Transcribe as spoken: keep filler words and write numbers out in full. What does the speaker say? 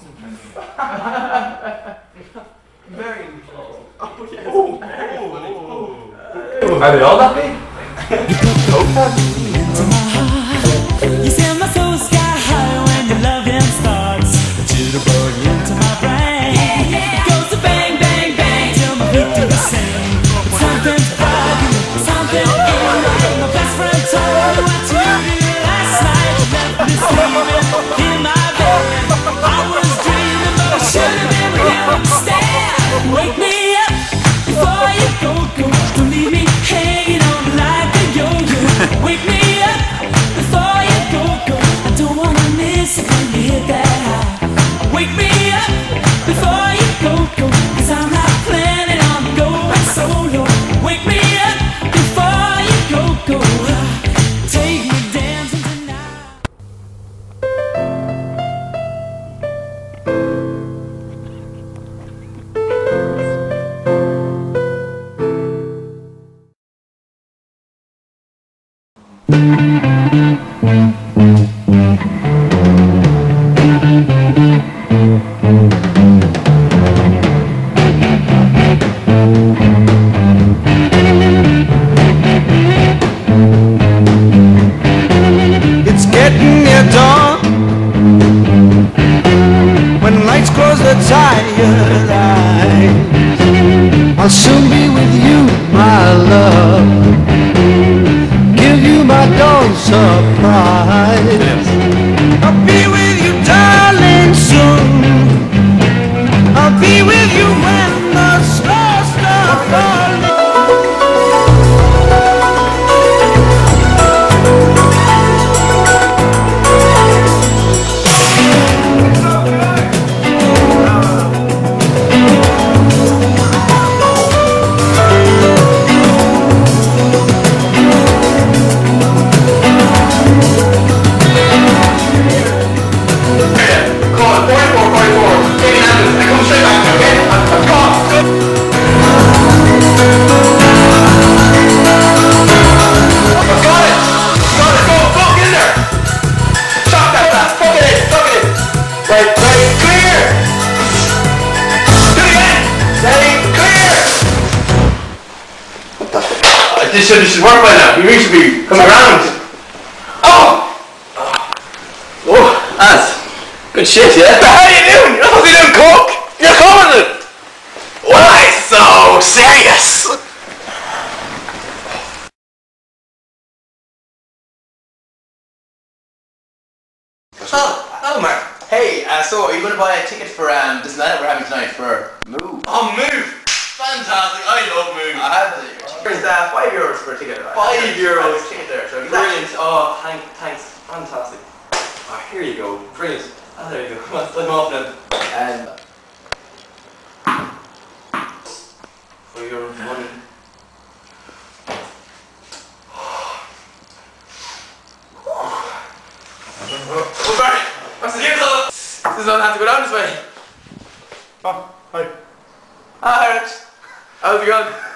concentrating. Very interesting. Oh, yes. Oh, very funny. Oh. Oh. Are they all that big? Okay. You say my soul sky high when your loving starts. A jitterbug into my brain. Yeah, yeah. It goes to bang, bang, bang till my feet do the same. Something bugging, something in my mind. My best friend told me what to do last night. Left me screaming in my bed. I was dreaming, but I should have been with you instead. Wake me up before you go, go. Don't leave me hanging on like a yo-yo. Wake me up before you go, go. I don't wanna miss it when you hit that high. Wake me up before you go, go. 'Cause I'm not planning on going solo. Wake me up before you go, go. Take me dancing tonight. I'll soon be with you, my love. Give you my dawn surprise. I'll be with you, darling, soon. I'll be with you when the stars start falling. This should, this should work by now. You should be coming around. Oh! Oh, that's good shit, yeah? How are you doing? How's you doing, coke? You're coming! Why so serious? Oh, oh man. Hey, uh, so are you going to buy a ticket for um, this night that we're having tonight for Move? Oh, Move! Fantastic, I love Move. I have to. There's uh, five euros for a ticket. Right? Five that's euros. That's ticket there. So brilliant. Oh, thank, thanks. Fantastic. Oh, here you go. Brilliant. Oh, there you go. I'm off now. And for your money. Oh, Barry. What's the deal? This is not have to go down this way. Oh, hi. Hi, Rich. How's it going?